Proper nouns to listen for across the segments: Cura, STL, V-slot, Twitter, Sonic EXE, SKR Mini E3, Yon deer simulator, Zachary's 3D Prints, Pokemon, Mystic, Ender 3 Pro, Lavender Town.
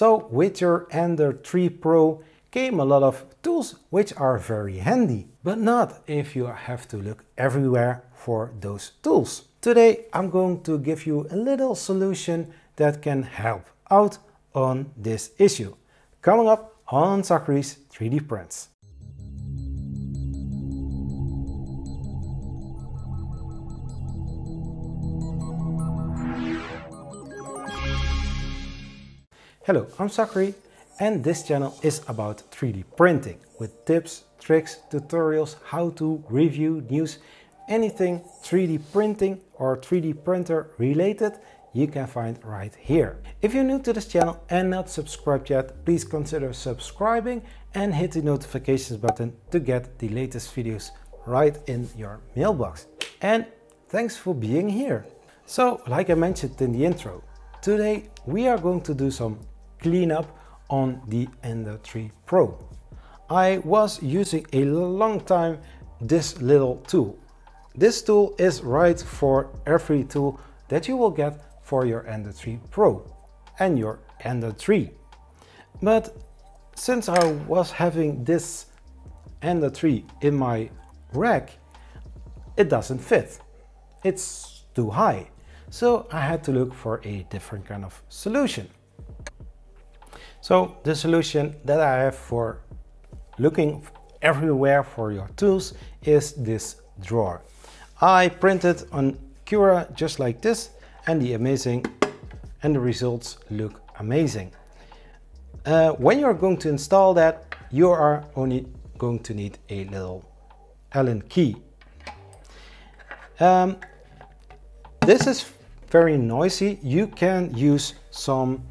So with your Ender 3 Pro came a lot of tools which are very handy, but not if you have to look everywhere for those tools. Today I'm going to give you a little solution that can help out on this issue. Coming up on Zachary's 3D Prints. Hello, I'm Zachary and this channel is about 3D printing with tips, tricks, tutorials, how to, review, news, anything 3D printing or 3D printer related you can find right here. If you're new to this channel and not subscribed yet, please consider subscribing and hit the notifications button to get the latest videos right in your mailbox. And thanks for being here. So, like I mentioned in the intro, today we are going to do some cleanup on the Ender 3 Pro. I was using a long time this little tool. This tool is right for every tool that you will get for your Ender 3 Pro and your Ender 3. But since I was having this Ender 3 in my rack, it doesn't fit. It's too high. So I had to look for a different kind of solution. So the solution that I have for looking everywhere for your tools is this drawer. I printed on Cura just like this, and the results look amazing. When you're going to install that, you are only going to need a little Allen key. This is very noisy. You can use some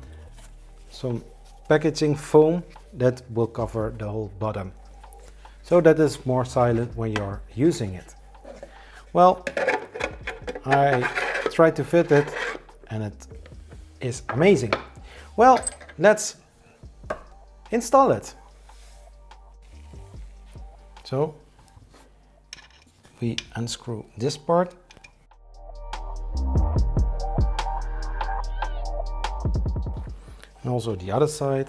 packaging foam that will cover the whole bottom, so that is more silent when you're using it. Well, I tried to fit it and it is amazing. Well, let's install it. So we unscrew this part. And also the other side.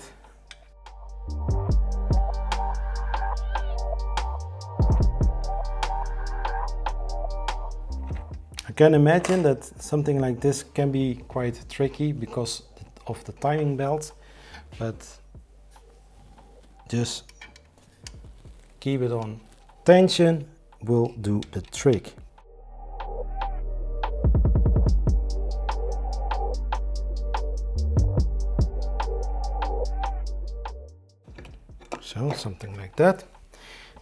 I can imagine that something like this can be quite tricky because of the timing belt, but just keep it on. Tension will do the trick. So something like that.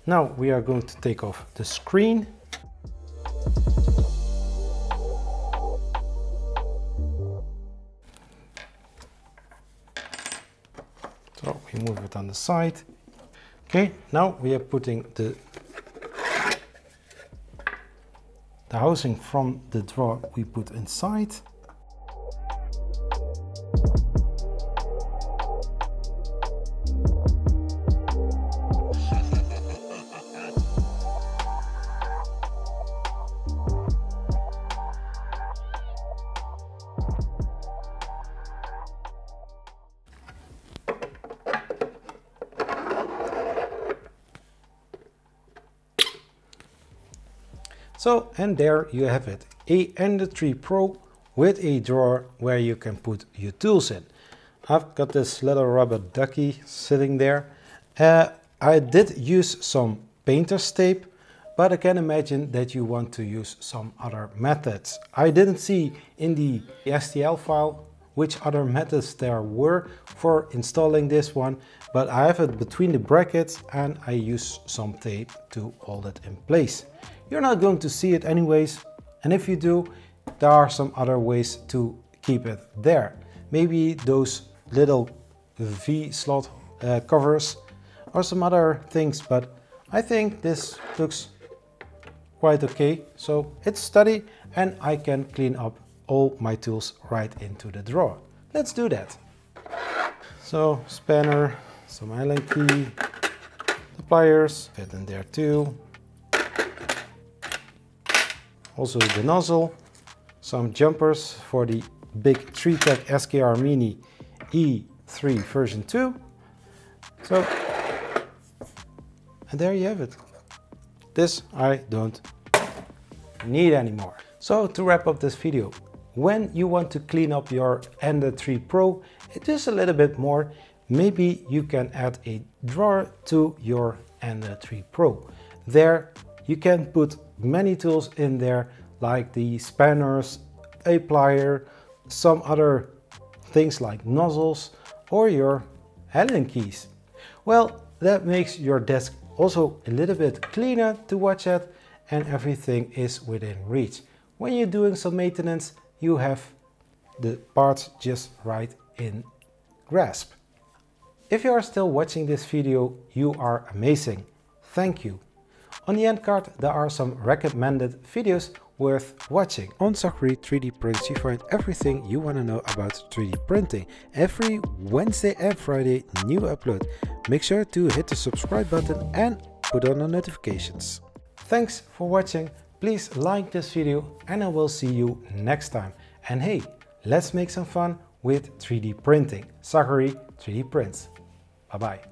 Now we are going to take off the screen. So we move it on the side. Okay, now we are putting the housing from the drawer we put inside. So, and there you have it, a Ender 3 Pro with a drawer where you can put your tools in. I've got this little rubber ducky sitting there. I did use some painter's tape, but I can imagine that you want to use some other methods. I didn't see in the STL file which other methods there were for installing this one, but I have it between the brackets and I use some tape to hold it in place. You're not going to see it anyways, and if you do, there are some other ways to keep it there. Maybe those little V-slot covers or some other things, but I think this looks quite okay. So it's steady and I can clean up all my tools right into the drawer. Let's do that. So spanner, some Allen key, the pliers fit in there too. Also the nozzle, some jumpers for the big 3-tech SKR Mini E3 3 version 2. So, and there you have it. This I don't need anymore. So to wrap up this video, when you want to clean up your Ender 3 Pro just a little bit more, maybe you can add a drawer to your Ender 3 Pro. There you can put many tools in there, like the spanners, a plier, some other things like nozzles or your Allen keys. Well, that makes your desk also a little bit cleaner to watch at, and everything is within reach. When you're doing some maintenance, you have the parts just right in grasp. If you are still watching this video, you are amazing. Thank you. On the end card, there are some recommended videos worth watching. On Zachary's 3D Prints, you find everything you want to know about 3D printing. Every Wednesday and Friday, new upload. Make sure to hit the subscribe button and put on the notifications. Thanks for watching. Please like this video and I will see you next time. And hey, let's make some fun with 3D printing. Zachary's 3D Prints. Bye bye.